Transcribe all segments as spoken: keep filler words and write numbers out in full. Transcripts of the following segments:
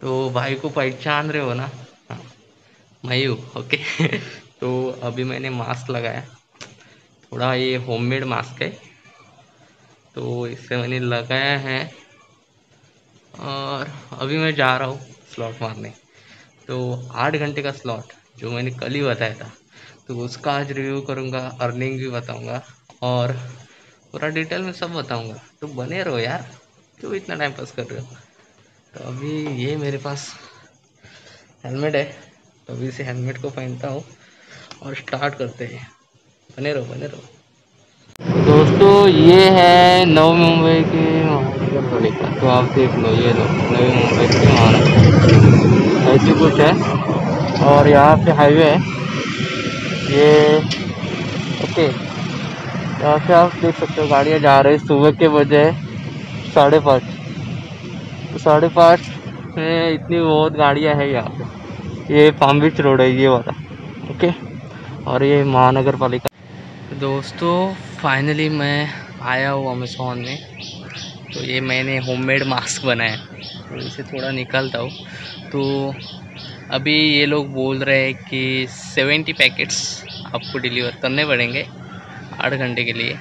तो भाई को पहचान रहे हो ना, हाँ मयूर ओके। तो अभी मैंने मास्क लगाया, थोड़ा ये होममेड मास्क है तो इससे मैंने लगाया है। और अभी मैं जा रहा हूँ स्लॉट मारने, तो आठ घंटे का स्लॉट जो मैंने कल ही बताया था तो उसका आज रिव्यू करूँगा, अर्निंग भी बताऊँगा और पूरा डिटेल में सब बताऊँगा। तो बने रहो यार, क्यों इतना टाइम पास कर रहे हो। तो अभी ये मेरे पास हेलमेट है तो अभी इसे हेलमेट को पहनता हूँ और स्टार्ट करते हैं। बने रहो बने रहो दोस्तों। ये है नव मुंबई के महानगर पालिका, तो आप देख लो ये लो नवी मुंबई के महानगर ऐसी कुछ है। और यहाँ पे हाईवे है ये ओके। यहाँ से आप देख सकते हो गाड़ियाँ जा रही, सुबह के बजे साढ़े पाँच साढ़े पाँच में इतनी बहुत गाड़ियाँ है यहाँ पे। ये पाम बीच रोड है ये वाला ओके, और ये महानगर पालिका। दोस्तों फाइनली मैं आया हूँ अमेज़ॉन में, तो ये मैंने होममेड मास्क बनाया तो इसे थोड़ा निकालता हूँ। तो अभी ये लोग बोल रहे हैं कि सेवेंटी पैकेट्स आपको डिलीवर करने पड़ेंगे आठ घंटे के लिए,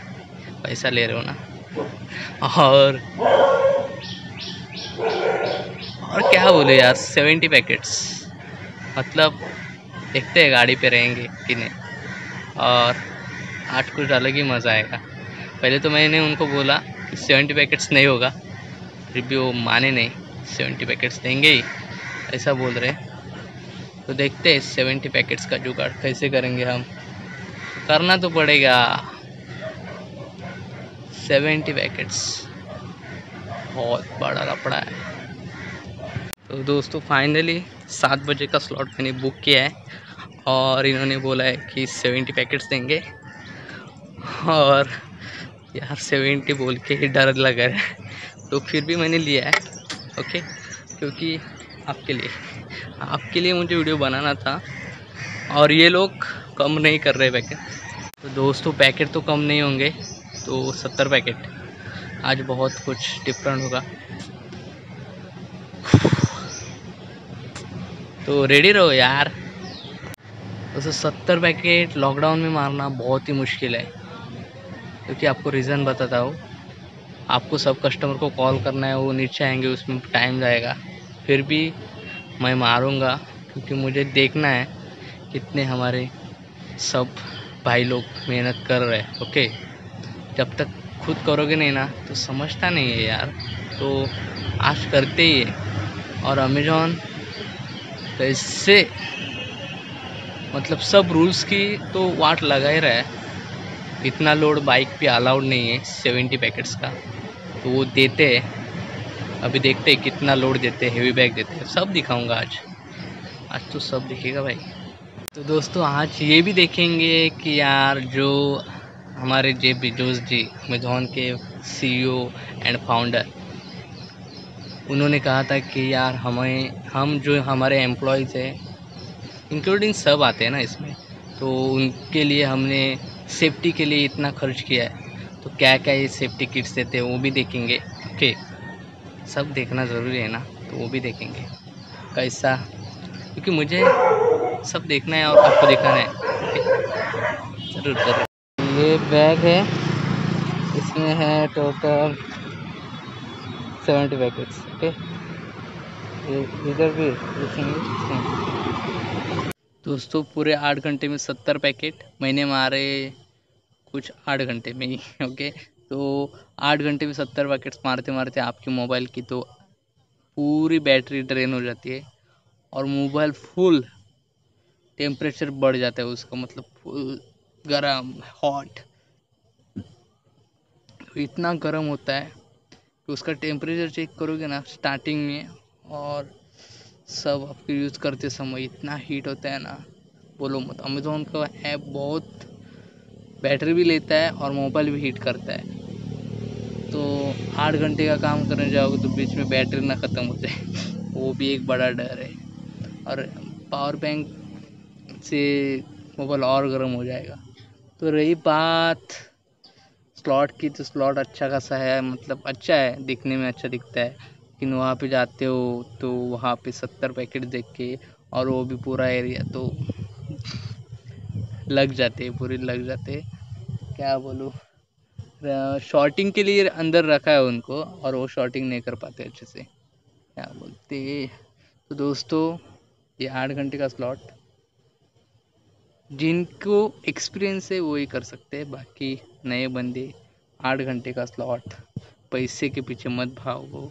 पैसा ले रहे हो ना। और और क्या बोलो यार, सेवेंटी पैकेट्स मतलब देखते हैं गाड़ी पे रहेंगे कि नहीं, और आठ कुछ अलग ही मज़ा आएगा। पहले तो मैंने उनको बोला कि सेवेंटी पैकेट्स नहीं होगा, फिर भी वो माने नहीं, सेवेंटी पैकेट्स देंगे ही ऐसा बोल रहे। तो देखते हैं सेवेंटी पैकेट्स का जुगाड़ कैसे करेंगे हम, करना तो पड़ेगा। सेवेंटी पैकेट्स बहुत बड़ा लफड़ा है। तो दोस्तों फाइनली सात बजे का स्लॉट मैंने बुक किया है और इन्होंने बोला है कि सेवेंटी पैकेट्स देंगे। और यार सेवेंटी बोल के ही डर लग रहा है, तो फिर भी मैंने लिया है ओके, क्योंकि आपके लिए आपके लिए मुझे वीडियो बनाना था। और ये लोग कम नहीं कर रहे पैकेट, तो दोस्तों पैकेट तो कम नहीं होंगे, तो सत्तर पैकेट आज बहुत कुछ डिफरेंट होगा। तो रेडी रहो यार। वैसे सत्तर पैकेट लॉकडाउन में मारना बहुत ही मुश्किल है, क्योंकि आपको रीज़न बताता हूँ, आपको सब कस्टमर को कॉल करना है, वो नीचे आएंगे, उसमें टाइम जाएगा। फिर भी मैं मारूंगा क्योंकि मुझे देखना है कितने हमारे सब भाई लोग मेहनत कर रहे हैं ओके। जब तक खुद करोगे नहीं ना तो समझता नहीं है यार, तो आज करते ही है। और अमेज़ॉन कैसे मतलब सब रूल्स की तो वाट लगा ही रहा है, इतना लोड बाइक पे अलाउड नहीं है सेवेंटी पैकेट्स का, तो वो देते हैं। अभी देखते हैं कितना लोड देते हैं, हेवी बैग देते हैं, सब दिखाऊंगा आज आज तो सब दिखेगा भाई। तो दोस्तों आज ये भी देखेंगे कि यार जो हमारे जे बेजोस जी अमेज़ॉन के सीईओ एंड फाउंडर, उन्होंने कहा था कि यार हमें हम जो हमारे एम्प्लॉयज़ हैं इंक्लूडिंग सब आते हैं ना इसमें, तो उनके लिए हमने सेफ्टी के लिए इतना खर्च किया है, तो क्या क्या ये सेफ्टी किट्स देते हैं वो भी देखेंगे ओके। सब देखना ज़रूरी है ना, तो वो भी देखेंगे कैसा, क्योंकि मुझे सब देखना है और आपको दिखाना है ओके। जरूर जरूर। ये बैग है, इसमें है टोटल सेवेंटी पैकेट्स ओके, इधर भी इसमें। दोस्तों पूरे आठ घंटे में सत्तर पैकेट मैंने मारे, कुछ आठ घंटे में ही ओके। तो आठ घंटे में सत्तर पैकेट्स मारते मारते आपके मोबाइल की तो पूरी बैटरी ड्रेन हो जाती है और मोबाइल फुल टेम्परेचर बढ़ जाता है उसका, मतलब फुल गरम हॉट, तो इतना गरम होता है कि उसका टेम्परेचर चेक करोगे ना स्टार्टिंग में, और सब आपके यूज़ करते समय इतना हीट होता है ना बोलो मत। अमेज़ॉन का ऐप बहुत बैटरी भी लेता है और मोबाइल भी हीट करता है, तो आठ घंटे का काम करने जाओगे तो बीच में बैटरी ना ख़त्म होते वो भी एक बड़ा डर है। और पावर बैंक से मोबाइल और गर्म हो जाएगा। तो रही बात स्लॉट की, तो स्लॉट अच्छा खासा है, मतलब अच्छा है, दिखने में अच्छा दिखता है लेकिन वहाँ पे जाते हो तो वहाँ पे सत्तर पैकेट देख के, और वो भी पूरा एरिया, तो लग जाते पूरे लग जाते क्या बोलूँ। शॉर्टिंग के लिए अंदर रखा है उनको और वो शॉर्टिंग नहीं कर पाते अच्छे से, क्या बोलते। तो दोस्तों ये आठ घंटे का स्लॉट जिनको एक्सपीरियंस है वो ही कर सकते हैं, बाकी नए बंदे आठ घंटे का स्लॉट पैसे के पीछे मत भागो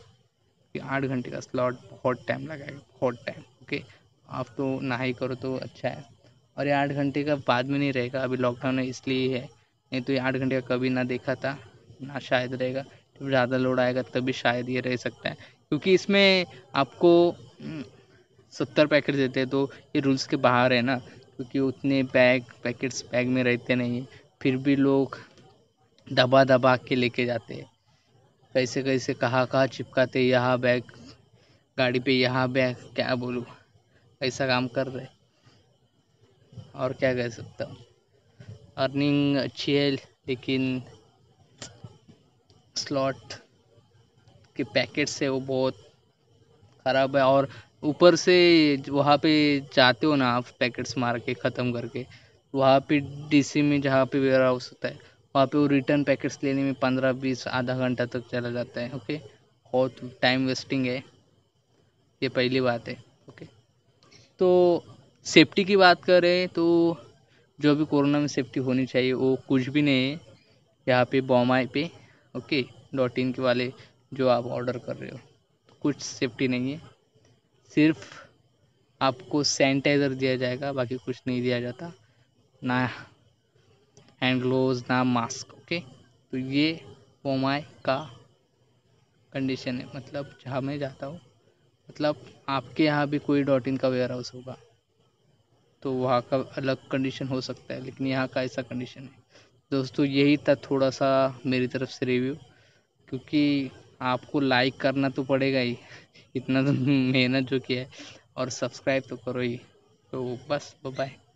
कि आठ घंटे का स्लॉट बहुत टाइम लगाएगा, बहुत टाइम। ओके, आप तो ना ही करो तो अच्छा है। और ये आठ घंटे का बाद में नहीं रहेगा, अभी लॉकडाउन है इसलिए है, नहीं तो ये आठ घंटे का कभी ना देखा था ना शायद रहेगा। जब ज़्यादा लोड आएगा तभी शायद ये रह सकता है, क्योंकि इसमें आपको सत्तर पैकेट देते हैं तो ये रूल्स के बाहर है ना, क्योंकि उतने बैग पैकेट्स बैग में रहते नहीं, फिर भी लोग दबा दबा के लेके जाते हैं, कैसे कैसे कहाँ कहाँ चिपकाते, यहाँ बैग गाड़ी पे, यहाँ बैग, क्या बोलूँ, ऐसा काम कर रहे और क्या कह सकता हूँ। अर्निंग अच्छी है लेकिन स्लॉट के पैकेट्स है वो बहुत ख़राब है, और ऊपर से वहाँ पे जाते हो ना आप पैकेट्स मार के ख़त्म करके, वहाँ पे डीसी में जहाँ पे वेयर हाउस होता है वहाँ पे वो रिटर्न पैकेट्स लेने में पंद्रह बीस आधा घंटा तक चला जाता है। ओके, बहुत टाइम वेस्टिंग है, ये पहली बात है। ओके, तो सेफ्टी की बात करें तो जो भी कोरोना में सेफ्टी होनी चाहिए वो कुछ भी नहीं है यहाँ पे बॉमाई पे। ओके, डॉट इन के वाले जो आप ऑर्डर कर रहे हो तो कुछ सेफ्टी नहीं है, सिर्फ आपको सैनिटाइज़र दिया जाएगा, बाकी कुछ नहीं दिया जाता, ना हैंड ग्लोव्स ना मास्क। ओके, तो ये ओमाई का कंडीशन है, मतलब जहाँ मैं जाता हूँ, मतलब आपके यहाँ भी कोई डॉट इन का वेयर हाउस होगा तो वहाँ का अलग कंडीशन हो सकता है, लेकिन यहाँ का ऐसा कंडीशन है। दोस्तों यही था थोड़ा सा मेरी तरफ से रिव्यू, क्योंकि आपको लाइक करना तो पड़ेगा ही, इतना तो मेहनत जो किया है, और सब्सक्राइब तो करो ही। तो बस, बाय बाय।